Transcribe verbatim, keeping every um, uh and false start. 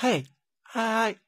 Hey, I